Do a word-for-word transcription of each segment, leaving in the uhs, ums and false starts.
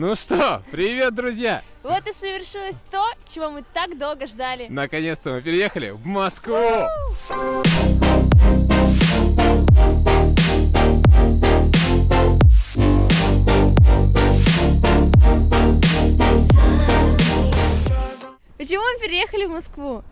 Ну что, привет, друзья! Вот и совершилось то, чего мы так долго ждали. Наконец-то мы переехали в Москву! Почему мы переехали в Москву?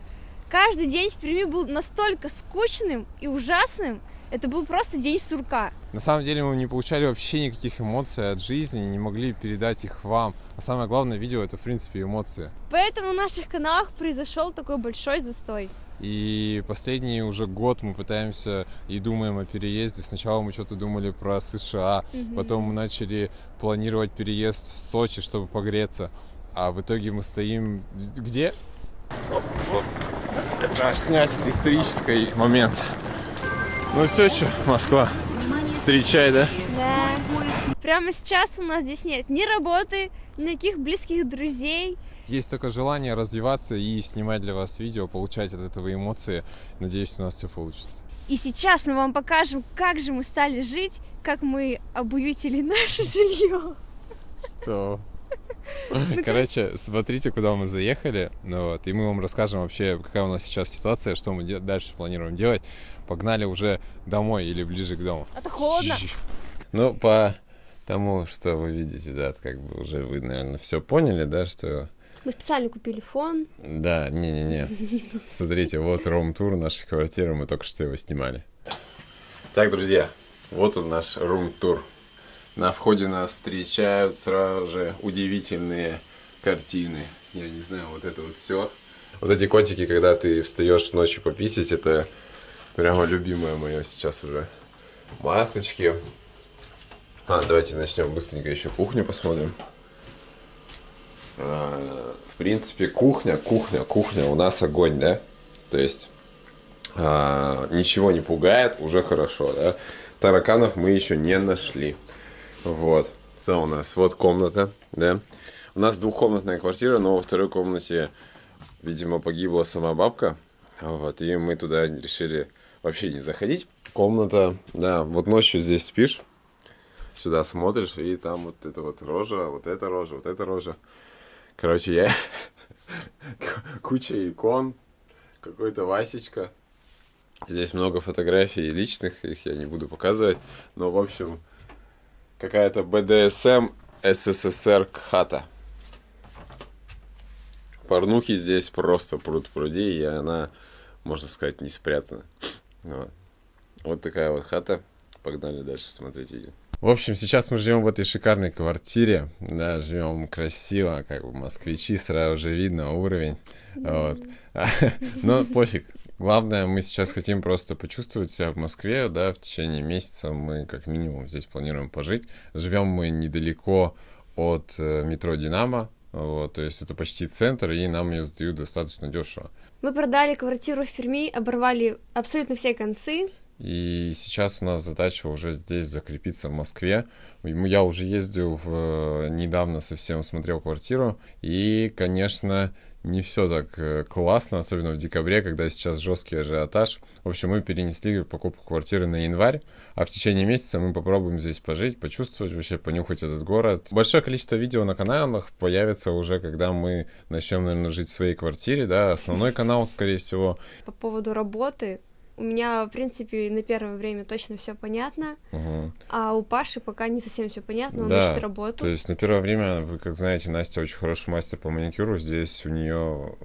Каждый день в Перми был настолько скучным и ужасным, это был просто день сурка. На самом деле мы не получали вообще никаких эмоций от жизни, не могли передать их вам. А самое главное, видео — это, в принципе, эмоции. Поэтому в наших каналах произошел такой большой застой. И последний уже год мы пытаемся и думаем о переезде. Сначала мы что-то думали про США, угу. Потом мы начали планировать переезд в Сочи, чтобы погреться. А в итоге мы стоим... Где? Это снять исторический момент. Ну все, что, Москва, встречай, да? Да. Прямо сейчас у нас здесь нет ни работы, никаких близких друзей. Есть только желание развиваться и снимать для вас видео, получать от этого эмоции. Надеюсь, у нас все получится. И сейчас мы вам покажем, как же мы стали жить, как мы обуютили наше жилье. Что? Короче, смотрите, куда мы заехали, ну вот, и мы вам расскажем вообще, какая у нас сейчас ситуация, что мы дальше планируем делать. Погнали уже домой или ближе к дому. Это холодно. Ну, по тому, что вы видите, да, как бы уже вы, наверное, все поняли, да, что... Мы специально купили фон. Да, не-не-не. Смотрите, вот рум-тур нашей квартиры, мы только что его снимали. Так, друзья, вот он наш рум-тур. На входе нас встречают сразу же удивительные картины. Я не знаю, вот это вот все. Вот эти котики, когда ты встаешь ночью пописать, это прямо любимое мое сейчас уже. Масочки. А, давайте начнем быстренько еще кухню посмотрим. А, в принципе, кухня, кухня, кухня. У нас огонь, да? То есть а, ничего не пугает, уже хорошо, да? Тараканов мы еще не нашли. Вот, что у нас? Вот комната, да? У нас двухкомнатная квартира, но во второй комнате, видимо, погибла сама бабка. Вот, и мы туда решили вообще не заходить. Комната, да, вот ночью здесь спишь, сюда смотришь, и там вот это вот рожа, вот это рожа, вот это рожа. Короче, я... Куча икон, какой-то Васечка. Здесь много фотографий личных, их я не буду показывать, но, в общем... Какая-то БДСМ СССР хата. Порнухи здесь просто пруд-пруди, и она, можно сказать, не спрятана. Вот. Вот такая вот хата. Погнали дальше смотреть видео. В общем, сейчас мы живем в этой шикарной квартире. Да, живем красиво, как бы москвичи, сразу же видно уровень. Вот. Но пофиг. Главное, мы сейчас хотим просто почувствовать себя в Москве, да, в течение месяца мы как минимум здесь планируем пожить. Живем мы недалеко от метро «Динамо», вот, то есть это почти центр, и нам ее сдают достаточно дешево. Мы продали квартиру в Перми, оборвали абсолютно все концы. И сейчас у нас задача уже здесь закрепиться в Москве. Я уже ездил в... недавно совсем смотрел квартиру, и, конечно... Не все так классно, особенно в декабре, когда сейчас жесткий ажиотаж. В общем, мы перенесли покупку квартиры на январь, а в течение месяца мы попробуем здесь пожить, почувствовать, вообще понюхать этот город. Большое количество видео на каналах появится уже, когда мы начнем, наверное, жить в своей квартире, да, основной канал, скорее всего. По поводу работы... У меня, в принципе, на первое время точно все понятно, угу. А у Паши пока не совсем все понятно, он да, ищет работу. То есть на первое время, вы как знаете, Настя очень хороший мастер по маникюру, здесь у нее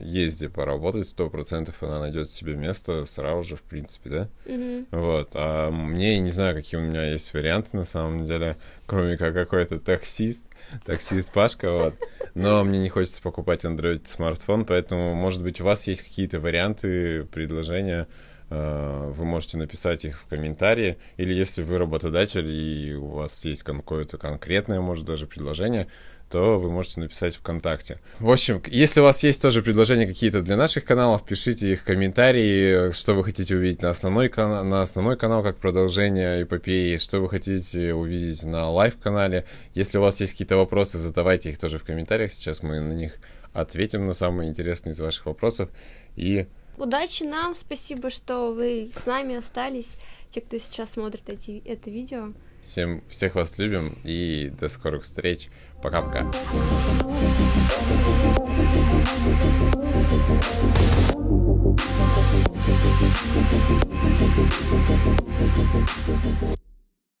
есть где поработать, сто процентов она найдет себе место сразу же, в принципе, да? Угу. Вот, а мне, не знаю, какие у меня есть варианты на самом деле, кроме как какой-то таксист, таксист Пашка, вот. Но мне не хочется покупать Android-смартфон, поэтому, может быть, у вас есть какие-то варианты, предложения, вы можете написать их в комментарии, или если вы работодатель и у вас есть какое-то конкретное, может, даже предложение, то вы можете написать ВКонтакте. В общем, если у вас есть тоже предложения какие-то для наших каналов, пишите их в комментарии, что вы хотите увидеть на основной канал, на основной канал как продолжение эпопеи, что вы хотите увидеть на лайв-канале. Если у вас есть какие-то вопросы, задавайте их тоже в комментариях, сейчас мы на них ответим, на самые интересные из ваших вопросов. И... Удачи нам, спасибо, что вы с нами остались, те, кто сейчас смотрит эти, это видео. Всем, всех вас любим и до скорых встреч. Пока-пока. We'll be right back.